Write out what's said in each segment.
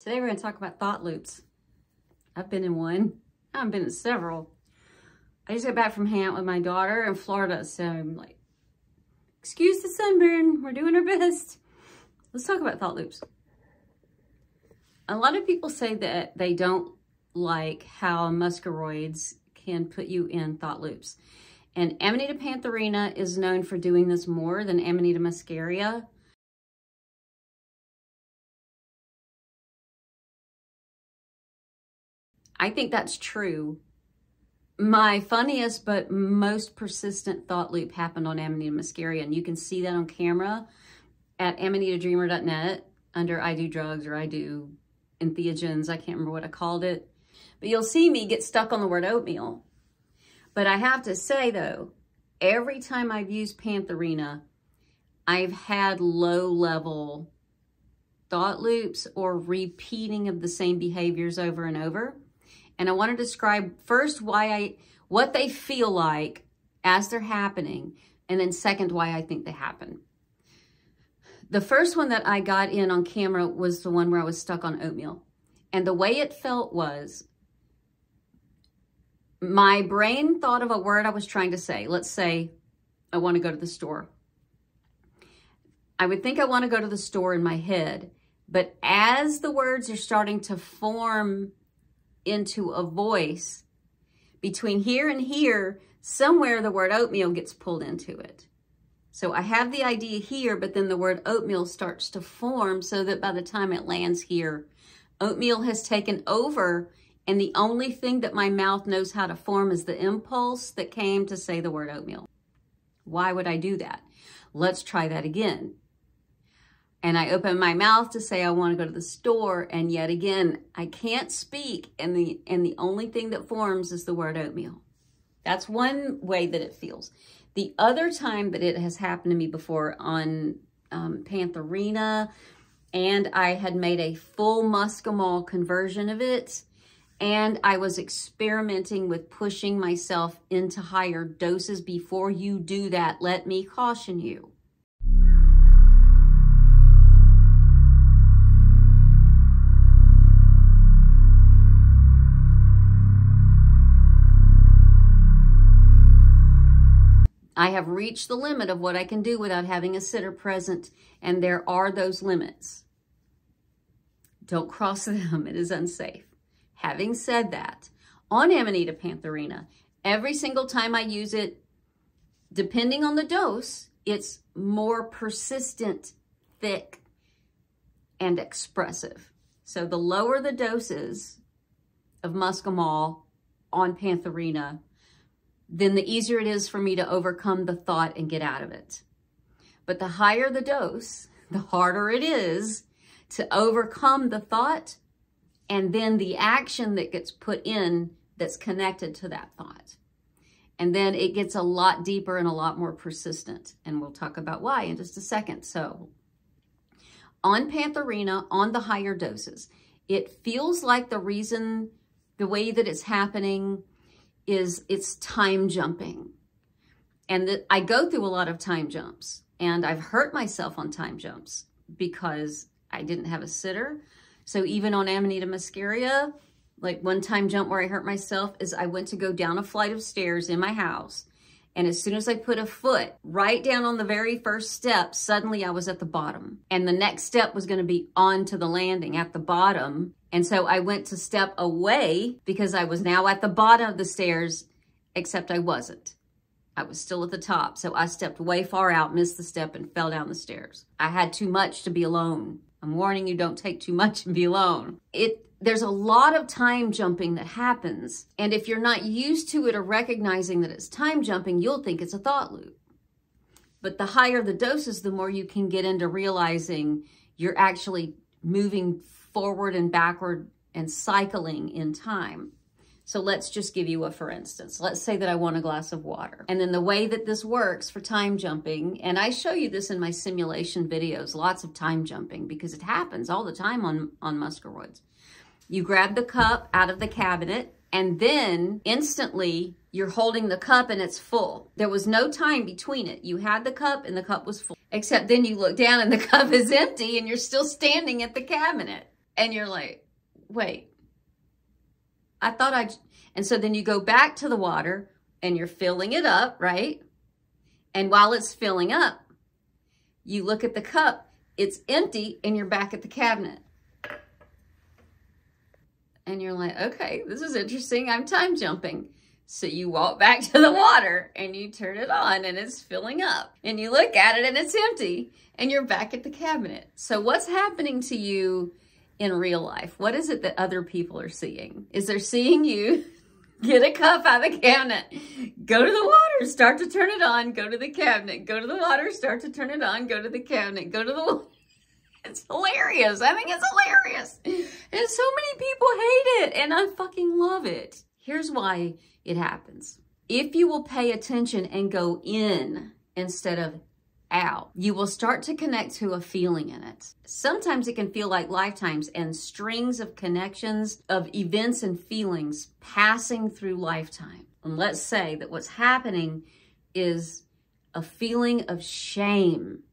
Today we're going to talk about thought loops. I've been in one. I've been in several. I just got back from hanging out with my daughter in Florida, so I'm like, excuse the sunburn. We're doing our best. Let's talk about thought loops. A lot of people say that they don't like how muscaroids can put you in thought loops. And Amanita Pantherina is known for doing this more than Amanita Muscaria. I think that's true. My funniest but most persistent thought loop happened on Amanita Muscaria, and you can see that on camera at AmanitaDreamer.net under I do drugs or I do entheogens. I can't remember what I called it, but you'll see me get stuck on the word oatmeal. But I have to say though, every time I've used Pantherina, I've had low level thought loops or repeating of the same behaviors over and over. And I want to describe first why what they feel like as they're happening, and then second, why I think they happen. The first one that I got in on camera was the one where I was stuck on oatmeal. And the way it felt was my brain thought of a word I was trying to say. Let's say I want to go to the store. I would think I want to go to the store in my head, but as the words are starting to form into a voice, between here and here, somewhere the word oatmeal gets pulled into it. So I have the idea here, but then the word oatmeal starts to form so that by the time it lands here, oatmeal has taken over, and the only thing that my mouth knows how to form is the impulse that came to say the word oatmeal. Why would I do that? Let's try that again. And I open my mouth to say I want to go to the store, and yet again, I can't speak, and the only thing that forms is the word oatmeal. That's one way that it feels. The other time that it has happened to me before on Pantherina, and I had made a full muscimol conversion of it, and I was experimenting with pushing myself into higher doses. Before you do that, let me caution you. I have reached the limit of what I can do without having a sitter present, and there are those limits. Don't cross them, it is unsafe. Having said that, on Amanita Pantherina, every single time I use it, depending on the dose, it's more persistent, thick, and expressive. So the lower the doses of muscimol on Pantherina, then the easier it is for me to overcome the thought and get out of it. But the higher the dose, the harder it is to overcome the thought and then the action that gets put in that's connected to that thought. And then it gets a lot deeper and a lot more persistent. And we'll talk about why in just a second. So on Pantherina, on the higher doses, it feels like the reason, the way that it's happening is it's time jumping. And I go through a lot of time jumps, and I've hurt myself on time jumps because I didn't have a sitter. So even on Amanita Muscaria, like one time jump where I hurt myself is I went to go down a flight of stairs in my house. And as soon as I put a foot right down on the very first step, suddenly I was at the bottom. And the next step was gonna be onto the landing at the bottom. And so I went to step away because I was now at the bottom of the stairs, except I wasn't. I was still at the top. So I stepped way far out, missed the step, and fell down the stairs. I had too much to be alone. I'm warning you, don't take too much and be alone. There's a lot of time jumping that happens. And if you're not used to it or recognizing that it's time jumping, you'll think it's a thought loop. But the higher the doses, the more you can get into realizing you're actually moving forward and backward and cycling in time. So let's just give you a for instance. Let's say that I want a glass of water. And then the way that this works for time jumping, and I show you this in my simulation videos, lots of time jumping because it happens all the time on muscaroids. You grab the cup out of the cabinet, and then instantly you're holding the cup and it's full. There was no time between it. You had the cup and the cup was full, except then you look down and the cup is empty and you're still standing at the cabinet. And you're like, wait, I thought I, and so then you go back to the water and you're filling it up, right? And while it's filling up, you look at the cup, it's empty, and you're back at the cabinet. And you're like, okay, this is interesting. I'm time jumping. So you walk back to the water and you turn it on and it's filling up. And you look at it and it's empty and you're back at the cabinet. So what's happening to you in real life? What is it that other people are seeing? Is they're seeing you get a cup out of the cabinet, go to the water, start to turn it on, go to the cabinet, go to the water, start to turn it on, go to the cabinet, go to the water. It's hilarious. I think it's hilarious. And so many people hate it, and I fucking love it. Here's why it happens. If you will pay attention and go in instead of out, you will start to connect to a feeling in it. Sometimes it can feel like lifetimes and strings of connections of events and feelings passing through lifetime. And let's say that what's happening is a feeling of shame.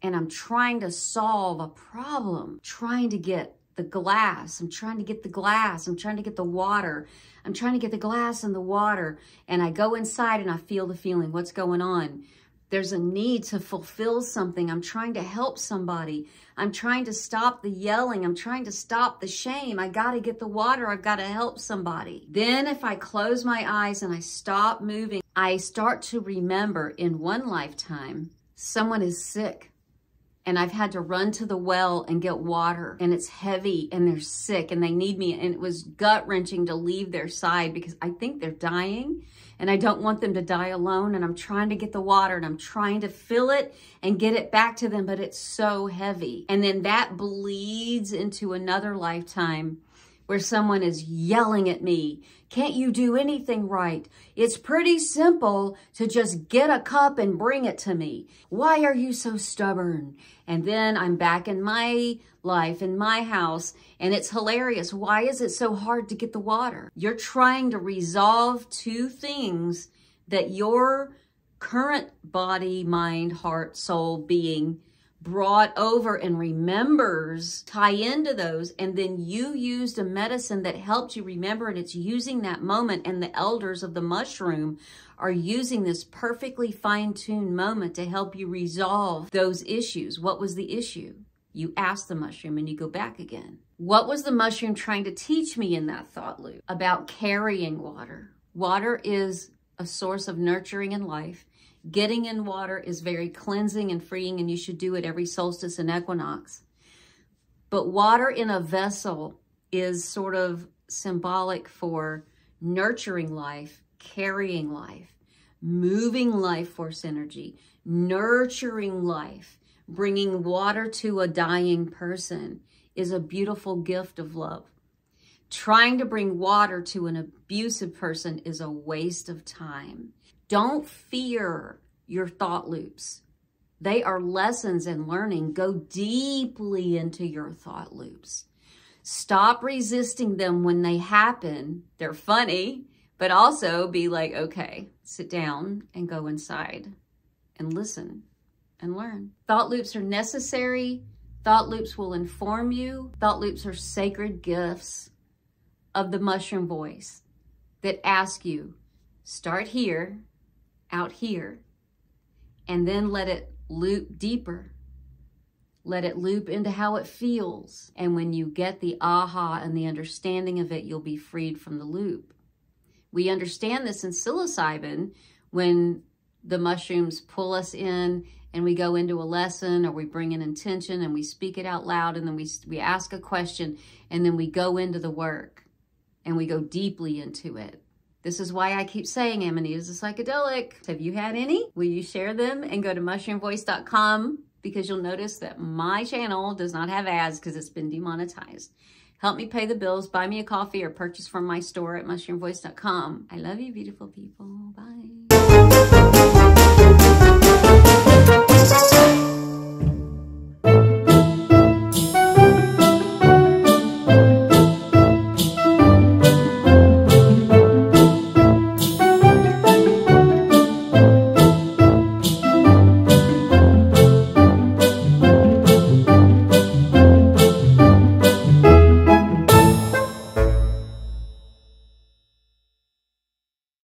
And I'm trying to solve a problem, trying to get the glass. I'm trying to get the glass. I'm trying to get the water. I'm trying to get the glass and the water. And I go inside and I feel the feeling. What's going on? There's a need to fulfill something. I'm trying to help somebody. I'm trying to stop the yelling. I'm trying to stop the shame. I got to get the water. I've got to help somebody. Then if I close my eyes and I stop moving, I start to remember in one lifetime, someone is sick. And I've had to run to the well and get water, and it's heavy, and they're sick, and they need me. And it was gut-wrenching to leave their side because I think they're dying, and I don't want them to die alone. And I'm trying to get the water, and I'm trying to fill it and get it back to them, but it's so heavy. And then that bleeds into another lifetime where someone is yelling at me, can't you do anything right? It's pretty simple to just get a cup and bring it to me. Why are you so stubborn? And then I'm back in my life, in my house, and it's hilarious. Why is it so hard to get the water? You're trying to resolve two things that your current body, mind, heart, soul, being brought over and remembers, tie into those, and then you used a medicine that helped you remember, and it's using that moment, and the elders of the mushroom are using this perfectly fine-tuned moment to help you resolve those issues. What was the issue? You ask the mushroom, and you go back again. What was the mushroom trying to teach me in that thought loop about carrying water? Water is a source of nurturing in life. Getting in water is very cleansing and freeing, and you should do it every solstice and equinox. But water in a vessel is sort of symbolic for nurturing life, carrying life, moving life force energy, nurturing life, bringing water to a dying person is a beautiful gift of love. Trying to bring water to an abusive person is a waste of time. Don't fear your thought loops. They are lessons in learning. Go deeply into your thought loops. Stop resisting them when they happen. They're funny, but also be like, okay, sit down and go inside and listen and learn. Thought loops are necessary. Thought loops will inform you. Thought loops are sacred gifts of the mushroom voice that ask you, start here, out here, and then let it loop deeper. Let it loop into how it feels. And when you get the aha and the understanding of it, you'll be freed from the loop. We understand this in psilocybin when the mushrooms pull us in and we go into a lesson, or we bring an intention and we speak it out loud, and then we ask a question, and then we go into the work and we go deeply into it. This is why I keep saying Amanita is a psychedelic. Have you had any? Will you share them? And go to mushroomvoice.com, because you'll notice that my channel does not have ads because it's been demonetized. Help me pay the bills, buy me a coffee, or purchase from my store at mushroomvoice.com. I love you, beautiful people. Bye.